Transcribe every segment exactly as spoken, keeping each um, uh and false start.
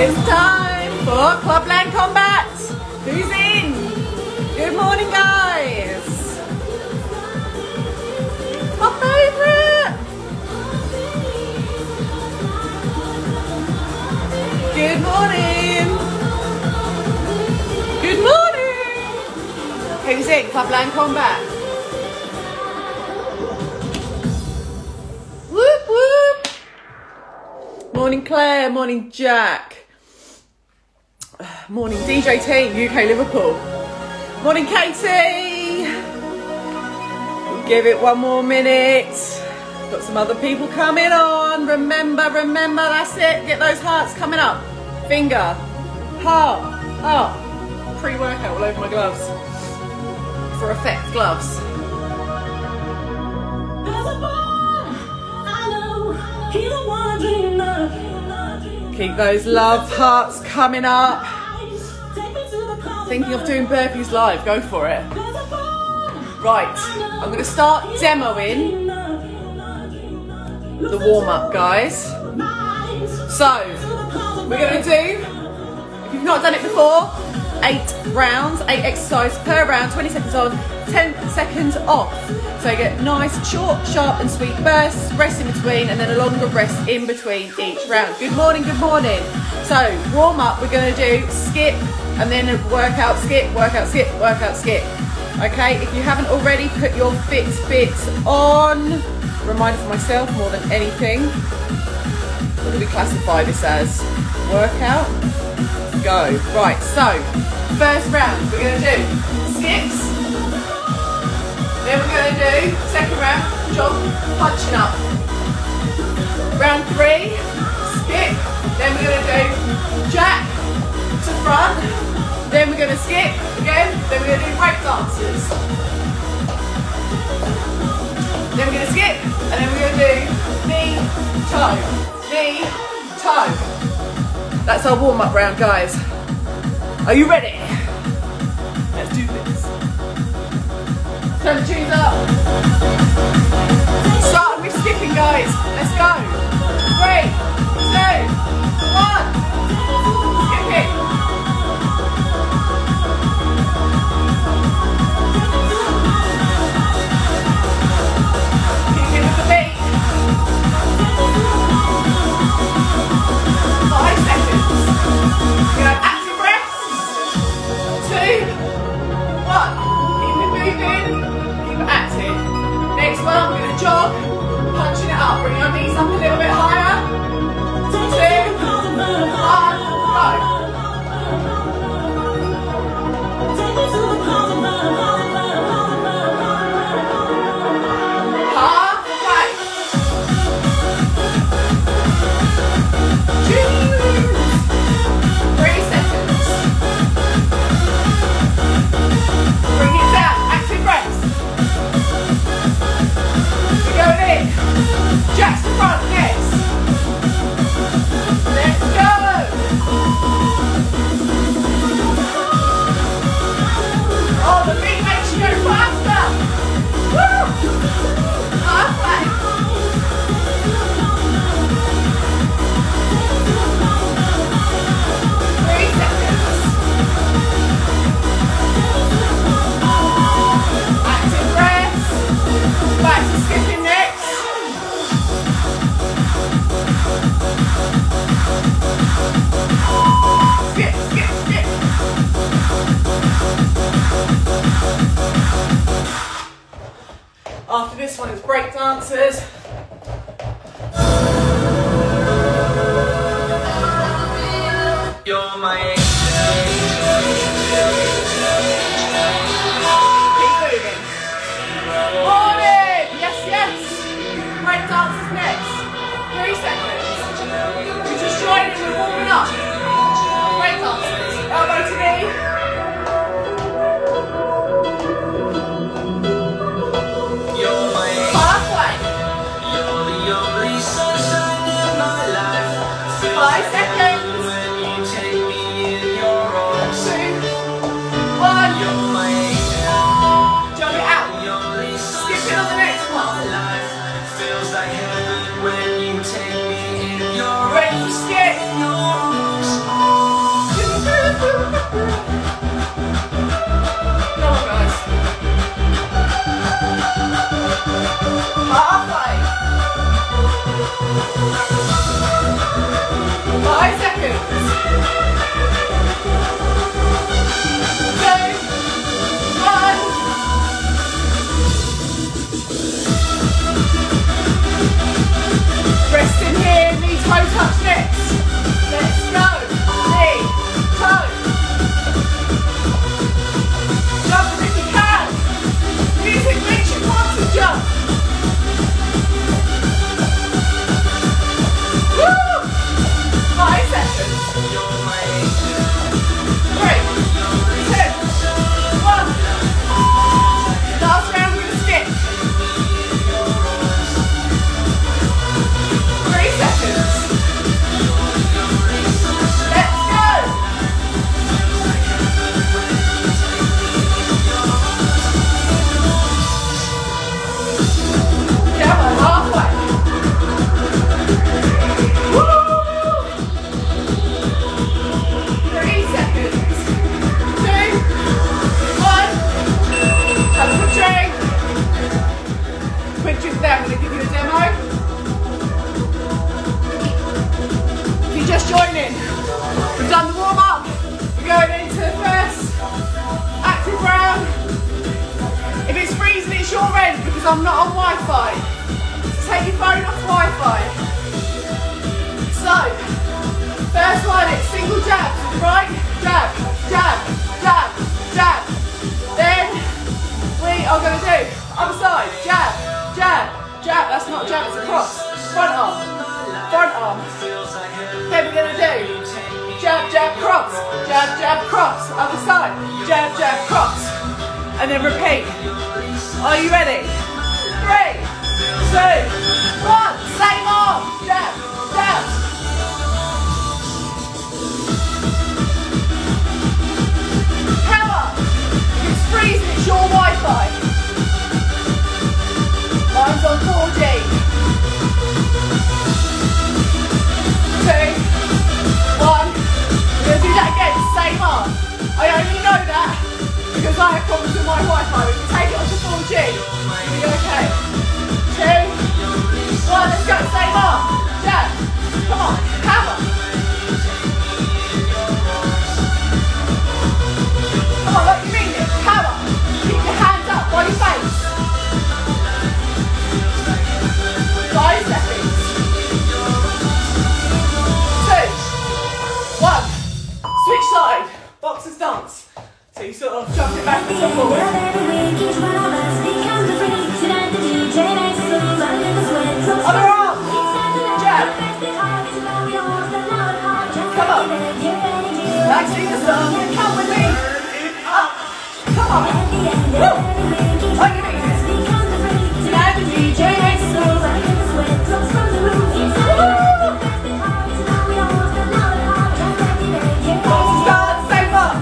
It's time for Clubland Combat. Who's in? Good morning, guys. My favourite. Good morning. Good morning. Who's in Clubland Combat? Morning Claire, morning Jack, morning D J T U K Liverpool, morning Katie, we'll give it one more minute, got some other people coming on, remember, remember, that's it, get those hearts coming up, finger, heart, up, pre-workout all over my gloves, for effect gloves. Keep those love hearts coming up. Thinking of doing burpees live, go for it. Right, I'm gonna start demoing the warm-up, guys. So, we're gonna do, if you've not done it before, eight rounds, eight exercises per round, twenty seconds on, ten seconds off. So you get nice, short, sharp and sweet bursts, rest in between, and then a longer rest in between each round. Good morning, good morning. So warm up, we're gonna do skip, and then workout, skip, workout, skip, workout, skip. Okay, if you haven't already, put your Fitbits on. Reminder for myself more than anything. What do we classify this as? Workout, go. Right, so first round, we're gonna do skips. Then we're going to do second round, jog, punching up. Round three, skip. Then we're going to do jack to front. Then we're going to skip again. Then we're going to do break dances. Then we're going to skip. And then we're going to do knee, toe, knee, toe. That's our warm up round, guys. Are you ready? Let's do this. Turn the tunes up. Starting with skipping, guys. Let's go. Three, two, one. Skipping. Kicking with the beat. Five seconds. We're going to have active breaths. Two, one. Keep it active. Next one, we're going to jog, punching it up. Bring your knees up a little bit higher. Two, one, go. Halfway. Two, three seconds. Bring it down. Going in, just the front, yes. Let's go. Oh, the beat makes you go faster. Woo! Halfway. Three seconds. Active breaths. Back to skipping. Skip, skip, skip. After this one is break dances. You're my angel. Keep moving. Morning! Yes, yes. Break dance is next. Three seconds. We just joined and we're warming up. Break dances. Elbow to knee. Halfway. You're the only sunshine in my life. Five seconds. When you take me in your arms. Two. One. You're my angel. Jump it out. Skip it on the next one. Life feels like heaven when you take me in your arms. When you skip. Five seconds. Two. Rest in here, knee toe touch next. Let's go. Knee, toe. Jump if you can. Music makes you want to jump. Woo! Five seconds. Three, two, one. Last round with a skip. I'm not on Wi-Fi. So take your phone off Wi-Fi. So, first one, it's single jab, right? Jab, jab, jab, jab. Then we are going to do other side. Jab, jab, jab. That's not jab, it's a cross. Front arm, front arm. Then we're going to do jab, jab, cross. Jab, jab, cross. Other side. Jab, jab, cross. And then repeat. Are you ready? Three, two, one, same arm, jab, jab. Power, if it's freezing, it's your Wi-Fi. Mine's on four G. Two, one, we're going to do that again, same arm. I only know that because I have problems with my Wi-Fi. We can take it onto four G. It'll be okay. Two, one, let's go. Same arm. Jab. Come on. Hammer. Come on, like you mean it. Hammer. Keep your hands up by your face. Five seconds. Two, one. Switch side. Boxer's dance. So you sort of jump it back and forward. Other arm. Jab. Come on. Back to the sun. Come with me. Up. Come on. Woo. Like you mean it. Tonight the D J makes the moves. Woo. Same arm.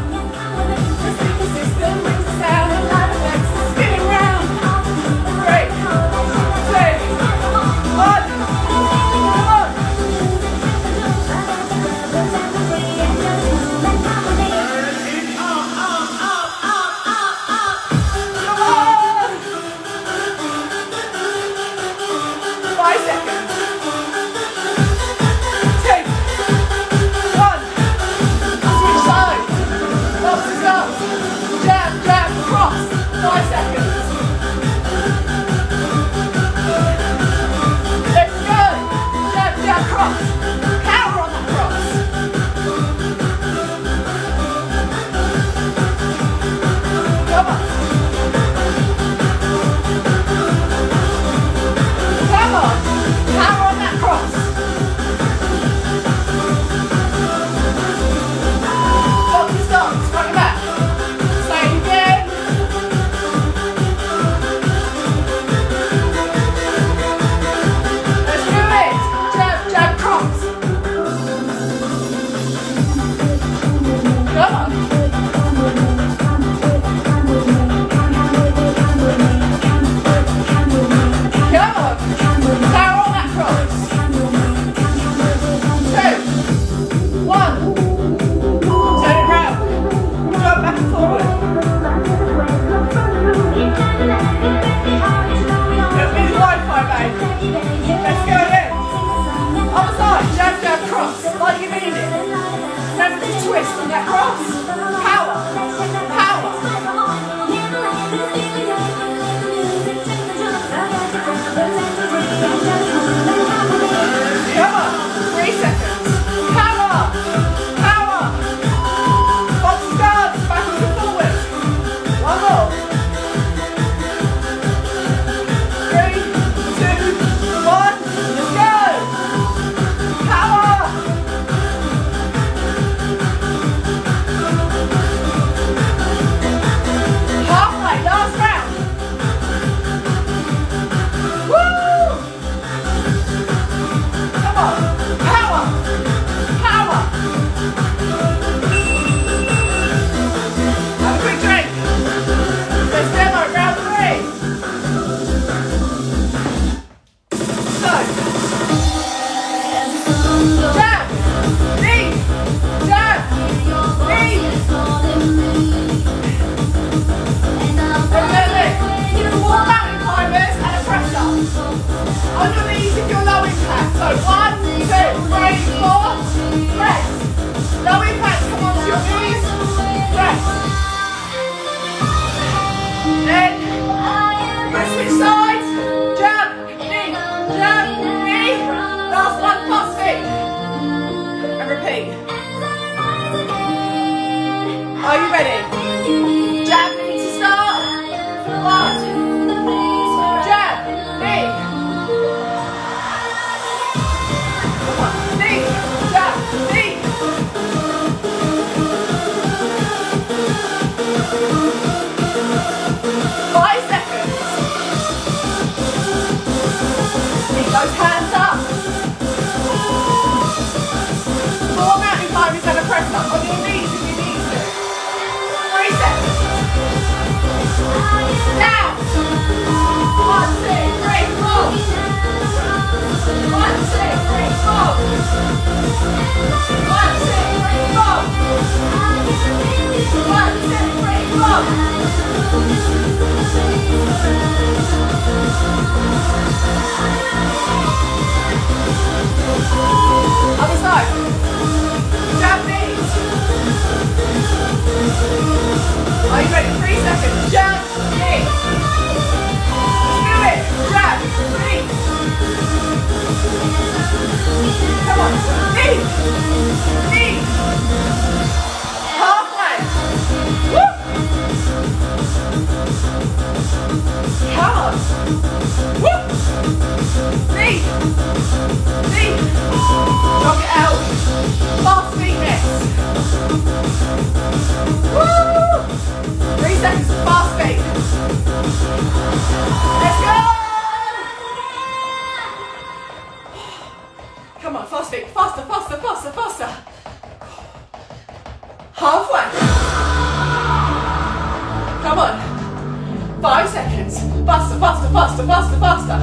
Left that cross, like you mean it. Left the twist in that cross. Power, power. Come on, three seconds. Power, power. Box guards, backwards and forwards. One more. Three, two, one. Let's go. Power. Halfway, last round. Woo! Come on. Power. Power. Have a quick drink. Let's demo round three. So. Jab. Knee. Jab. Are you ready? Jab, knee to start. One, jab, knee. Come on, knee, jab, knee. Five seconds. Keep those hands up. Four mountain climbers and a press up on your knees if you need to. Three seconds. Now. One, two, three, four. One, two, three, four. One, two, three, four. One, two, three, four. Other side. Jab knees. Are you ready? Three seconds. Jab knee. Jab, knee. Come on, knee, knee. Halfway. Woo. Come on. Woo. Knee, knee. Drop it out. Fast feet next. Woo. Three seconds of fast feet. Let's go. Come on, fast feet, faster, faster, faster, faster. Halfway. Come on. Five seconds. Faster, faster, faster, faster, faster.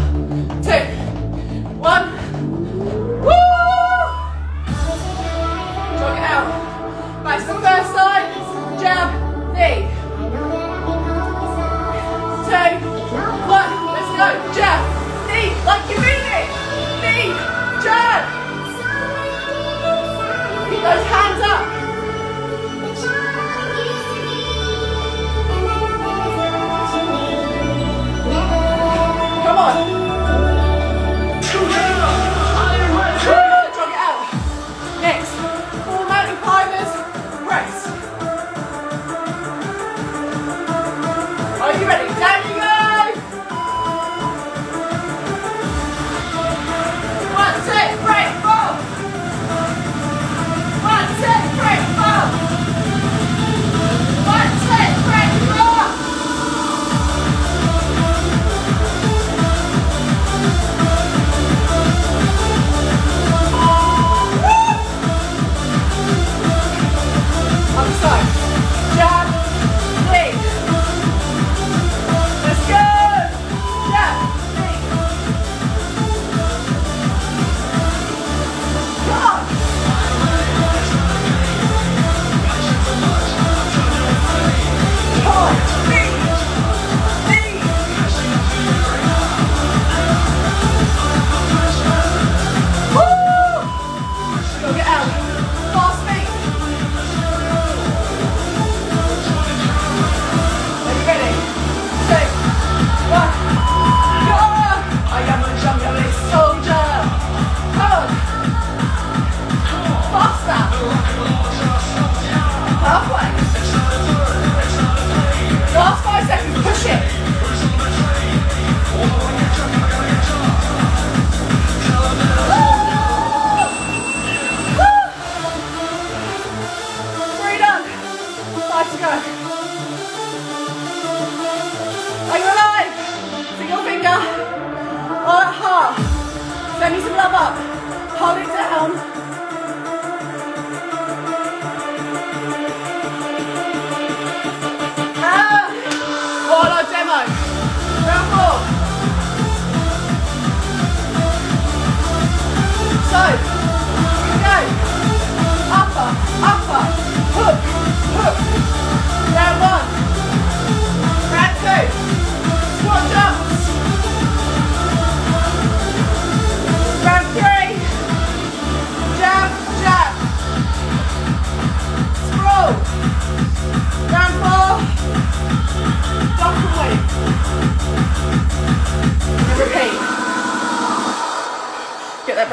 Two, one. Woo! Jog it out. Back to the first side. Jab, knee. Two, one. Let's go. Jab, knee, like you mean it. Knee. Jab. Keep those hands up. Come on. Jog it out. Next, four mountain climbers, rest. Are you ready? Down you go. One, two, three, four. One, two, three.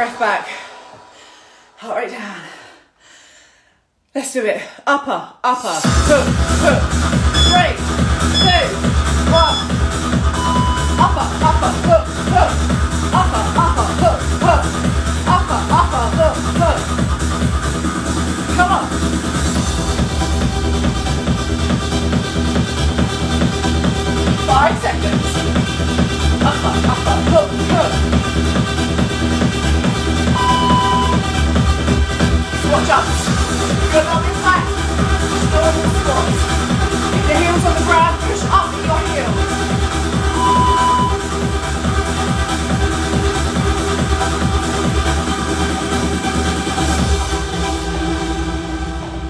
breath back. Heart rate down. Let's do it. Upper, upper. Hook, hook. Three, two, one. Upper, upper, hook, hook. Upper, upper, hook, hook. Upper, upper, hook, hook. Come on. Five seconds. Upper, upper, hook, hook. Watch out. Good on this back, squat, squat. Keep the heels on the ground, push up with your heels.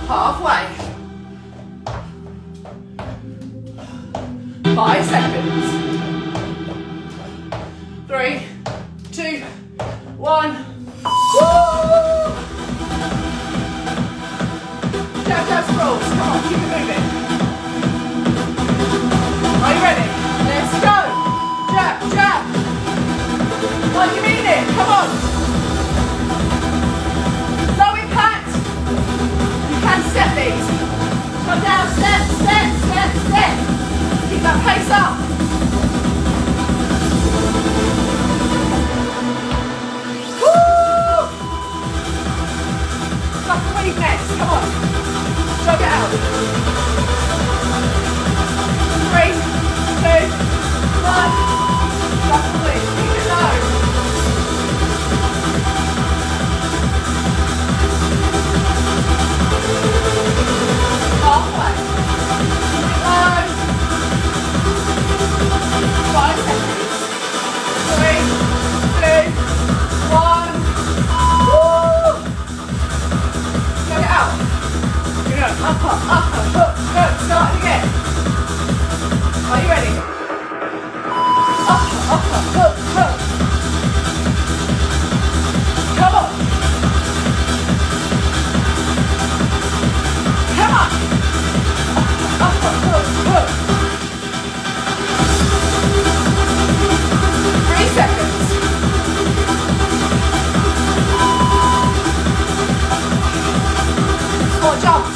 Halfway. Five seconds. Three, two, one. Rolls. Come on, keep it moving. Are you ready? Let's go. Jab, jab. Like you mean it. Come on. Low impact. You can step these. Come down. Step, step, step, step. Keep that pace up. Woo! Like a wave next. Come on. Jog it out. Three, two, one. Lovely. Keep it low. Halfway. Keep it low. Five seconds. Three, two, one. Woo! Jog it out. Upper, upper, hook, hook, start again. Are you ready? Upper, upper, hook, hook. Come on. Come on. Upper, upper, hook, hook. Three seconds. Four jumps.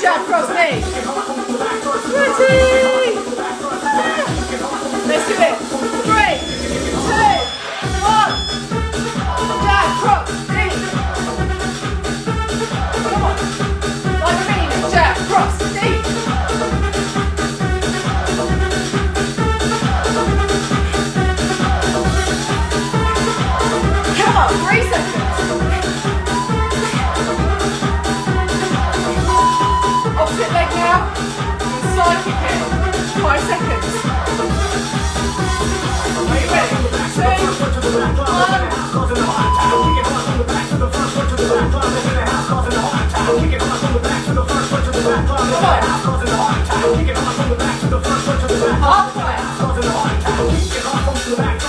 Jab, cross, knee. Ready. High impact.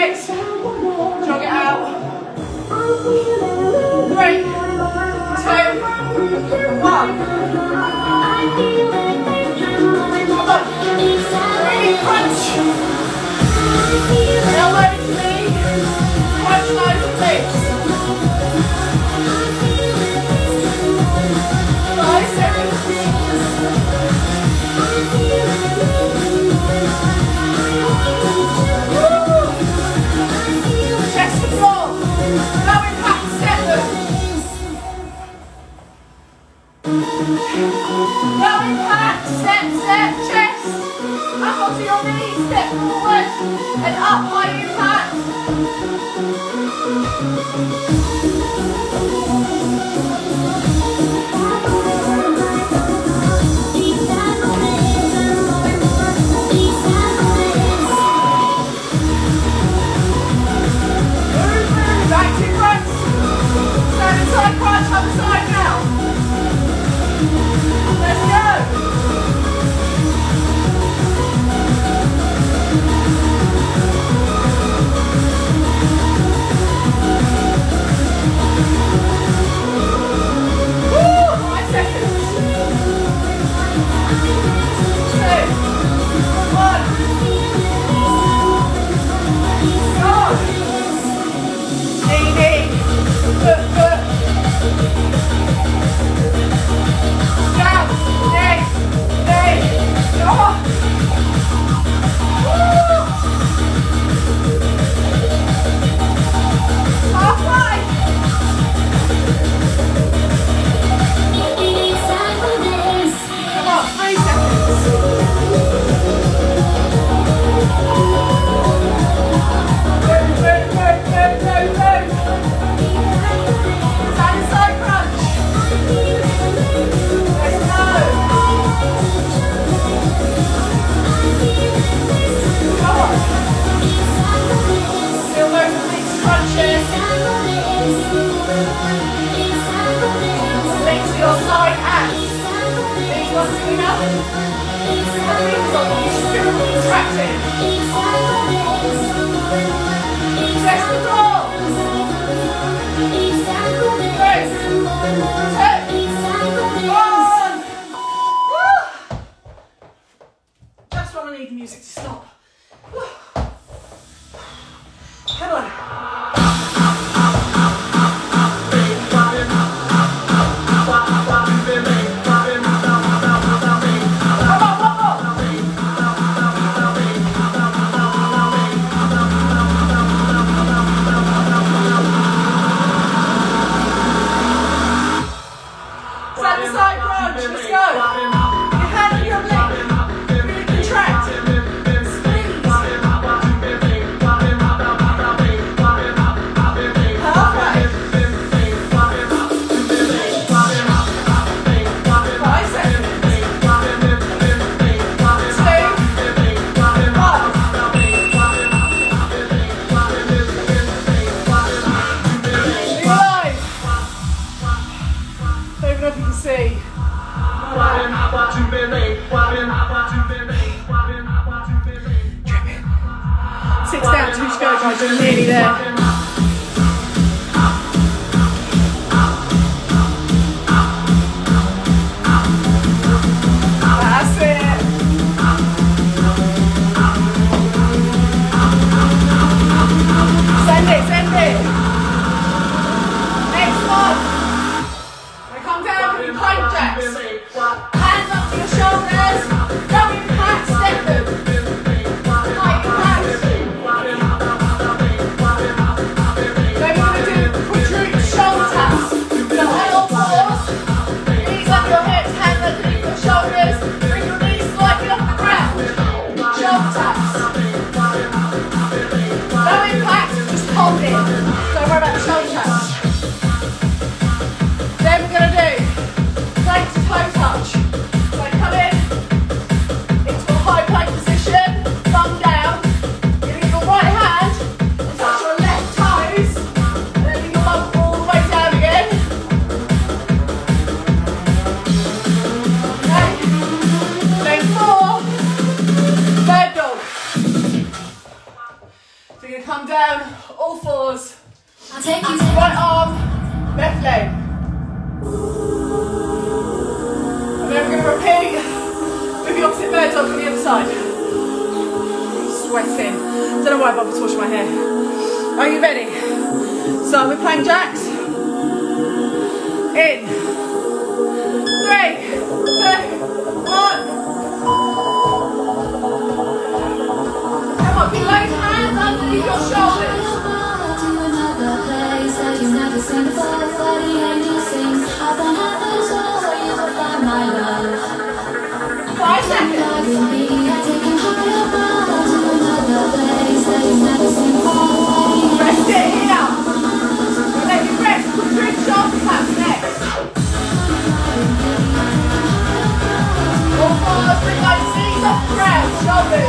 six, jog it out, three, two, one, come on, three, crunch, elbow to knee, crunch loads of legs, biceps, low impact, step, step, chest, up onto your knees, step forward, and up, high impact. Back to front, side to side crunch, other side now. Let's go! arm down, all fours. I'll take you. Right arm, left leg. And then we're going to repeat with the opposite bird dog on the other side. Sweating. Don't know why I bother torching my hair. Are you ready? So we're playing jacks. In. Three, two, one. Your shoulders. Five seconds. Rest it here. Let me rest. Put your shoulder pads next. All four, bring those knees up the ground. Shoulders. Come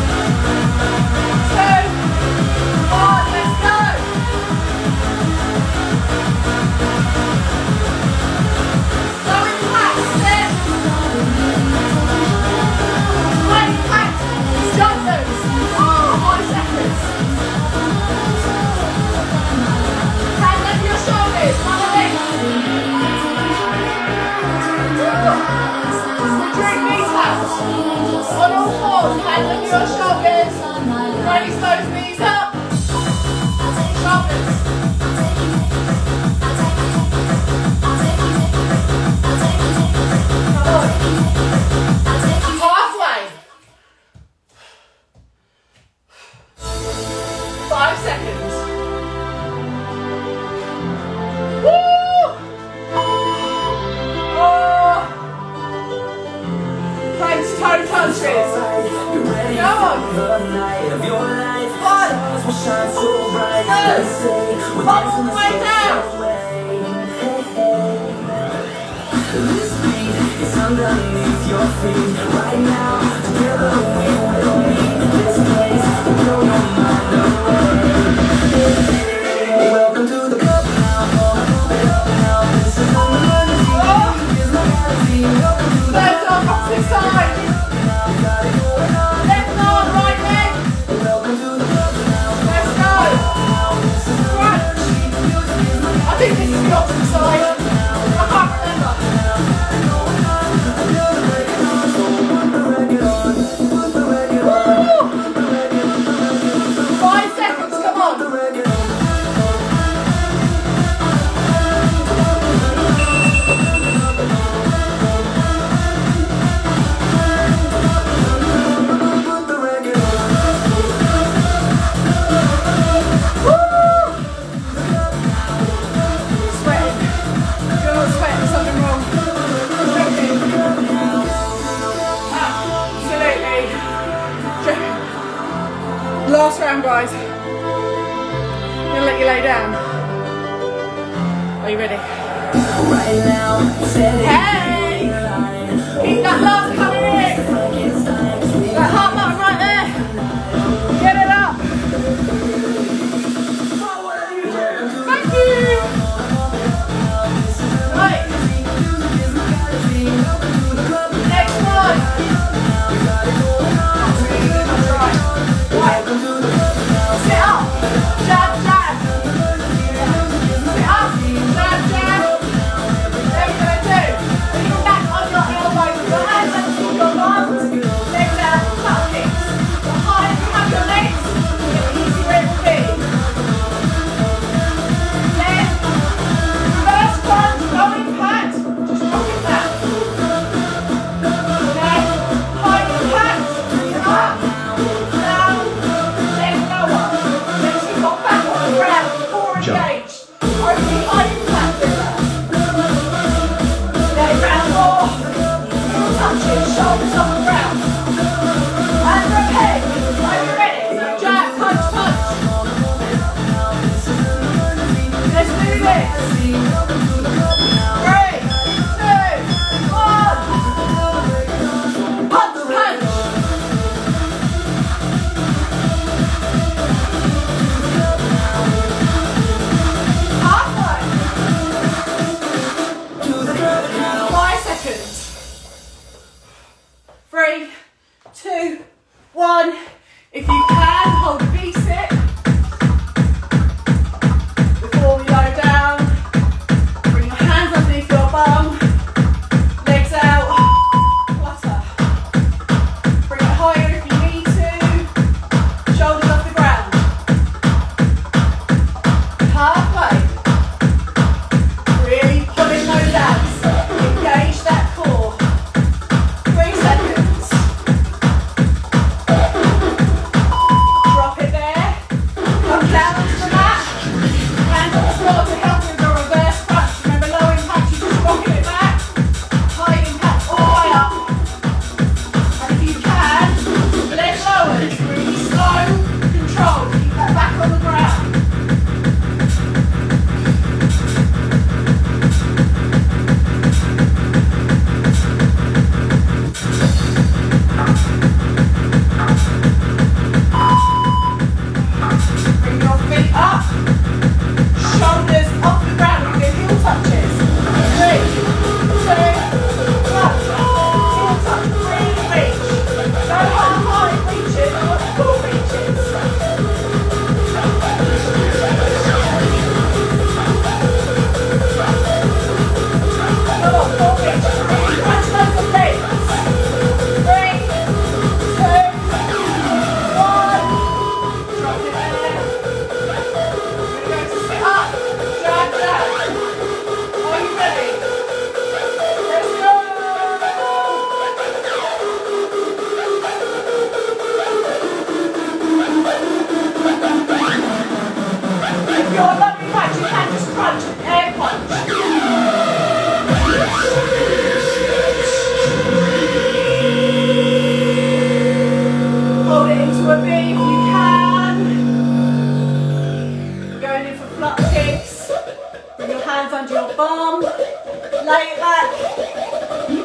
way back.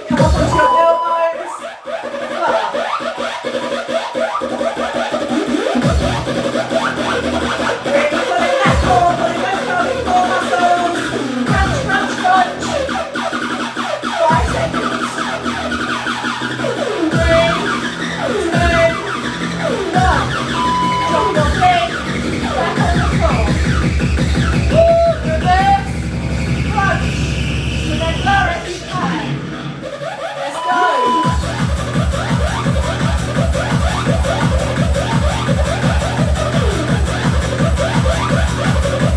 Come up onto your elbows. Really pulling that core, pulling those pelvic floor muscles. Crunch, crunch, crunch. Five seconds. Three, two, one. Drop your feet. Back on the floor. Woo, reverse. Crunch. And then lower it each time. Let's go. Shoulders off the ground, guys. Three seconds. Proper hip touches. Real reaches. Halfway. Three, two, one. Oh. Right.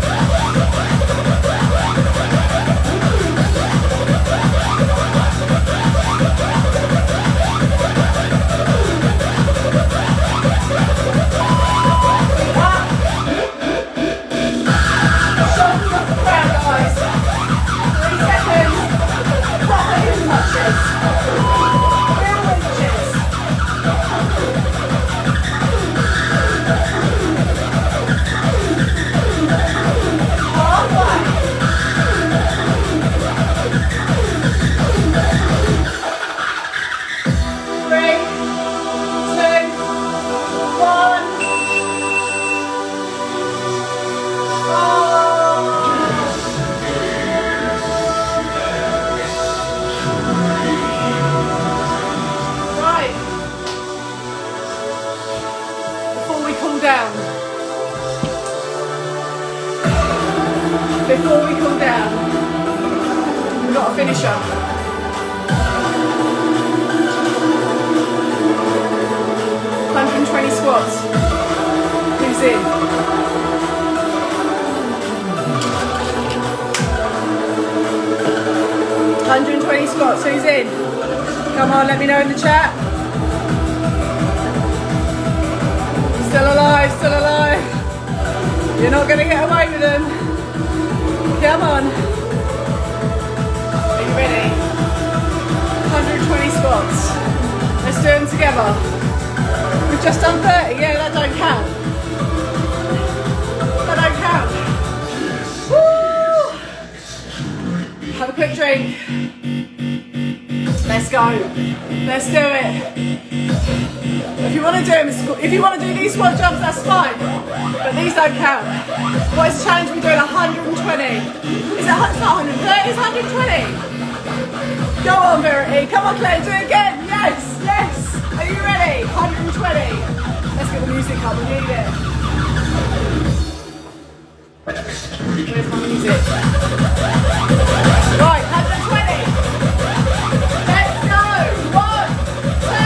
Before we cool down. Before we cool down. We've got a finisher. one hundred twenty squats. Who's in? one hundred twenty squats. Who's in? Come on, let me know in the chat. Still alive, still alive. You're not going to get away with them. Come on. Are you ready? one hundred twenty squats. Let's do them together. We've just done thirty. Yeah, that don't count. That don't count. Woo! Have a quick drink. Let's go. Let's do it. If you want to do them, if you want to do these squat jumps, that's fine. But these don't count. What has changed? We're doing one hundred twenty. Is it it's not one hundred thirty? It's one hundred twenty. Go on, Verity. Come on, Claire. Do it again. Yes, yes. Are you ready? one hundred twenty. Let's get the music up. We need it. Where's my music? Right, one hundred twenty. Let's go. One, two.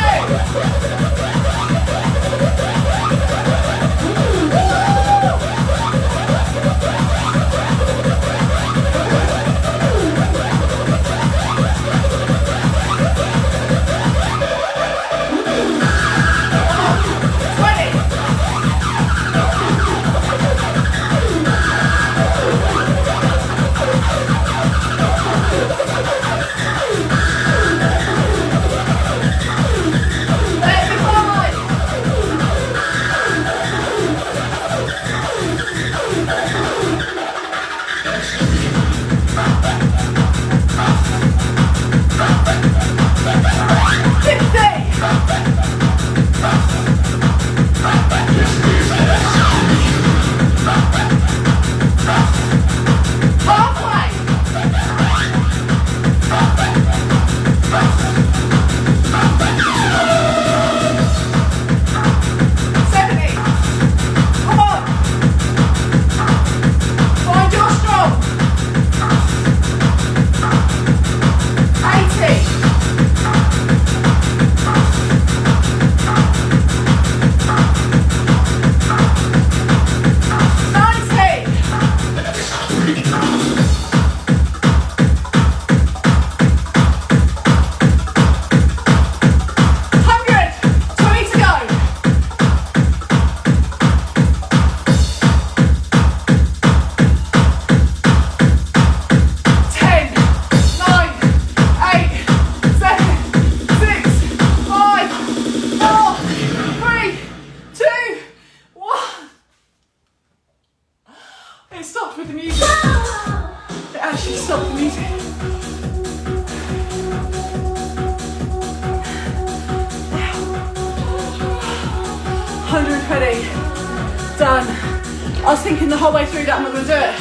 thinking the whole way through that I'm not going to do it.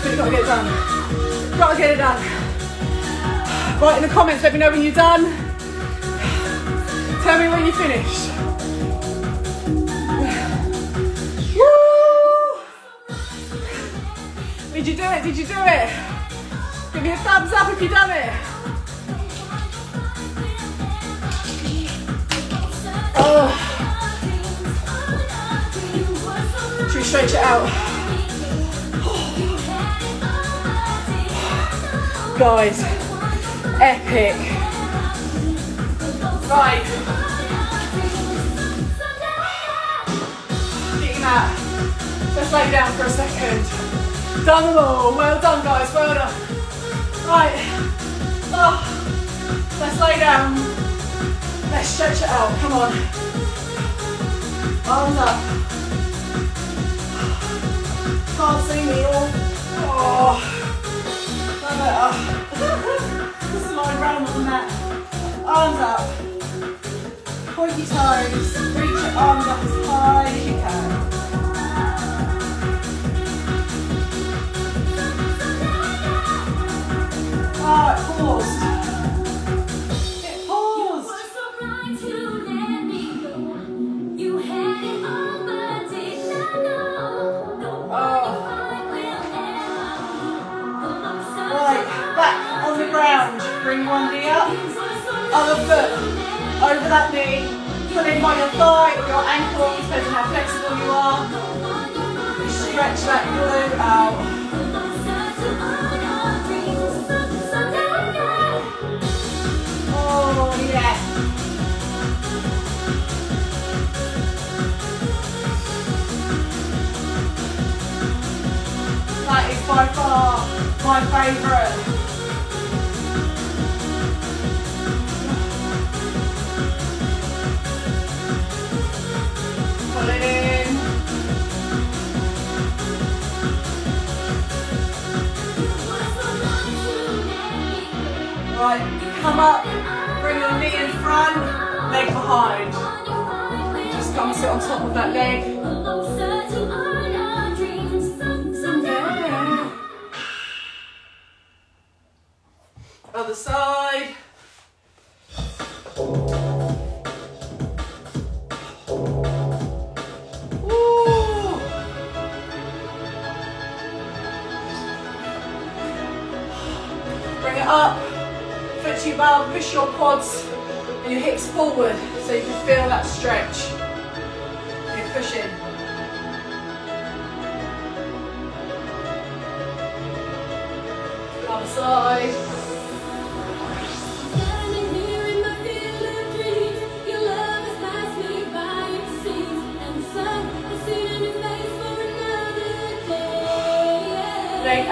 But you've got to get it done. Got to get it done. Right in the comments, let me know when you're done. Tell me when you finish. Did you do it? Did you do it? Give me a thumbs up if you've done it. Oh. Should we stretch it out? Oh. Guys, epic. Right. Getting that. Just lay down for a second. Done them all. Well done, guys. Well done. Right. Oh, let's lay down. Let's stretch it out. Come on. Arms up. Can't see me all. Oh, that better. Just lying round on the mat. Arms up. Pointy toes. Reach your arms up as high as you can. Alright, paused. Get paused. You were so right to let me go. You had it all, but did not know. Nobody fight will ever. Right, back on the ground. Bring one knee up. Other foot. Over that knee. Pull in by your thigh or your ankle, depends on how flexible you are. Stretch that glute out. By far my favourite. Pull it in. Right, come up, bring your knee in front, leg behind. Just come and sit on top of that leg. Other side. Woo. Bring it up, foot to your bum, push your quads and your hips forward so you can feel that stretch. You're pushing. Other side.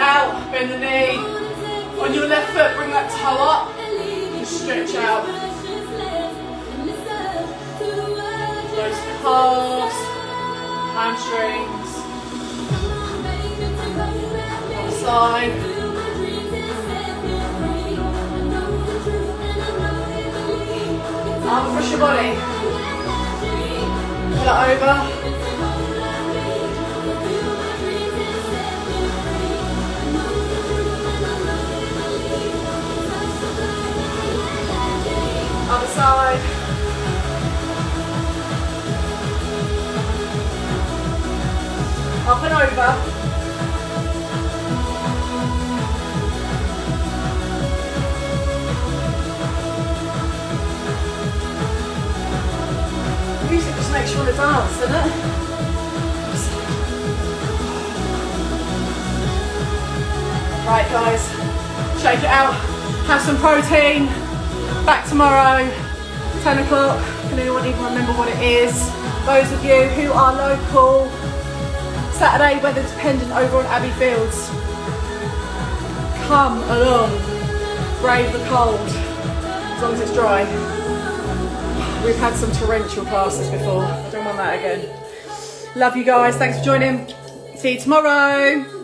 Out, bend the knee. On your left foot, bring that toe up and stretch out. Those calves, hamstrings. Other side. Now push your body. Pull it over. Other side. Up and over. The music just makes you want to dance, doesn't it? Right, guys. Shake it out. Have some protein. Back tomorrow, ten o'clock. I don't even remember what it is. Those of you who are local, Saturday weather dependent over on Abbey Fields. Come along, brave the cold, as long as it's dry. We've had some torrential classes before. Don't want that again. Love you guys, thanks for joining. See you tomorrow.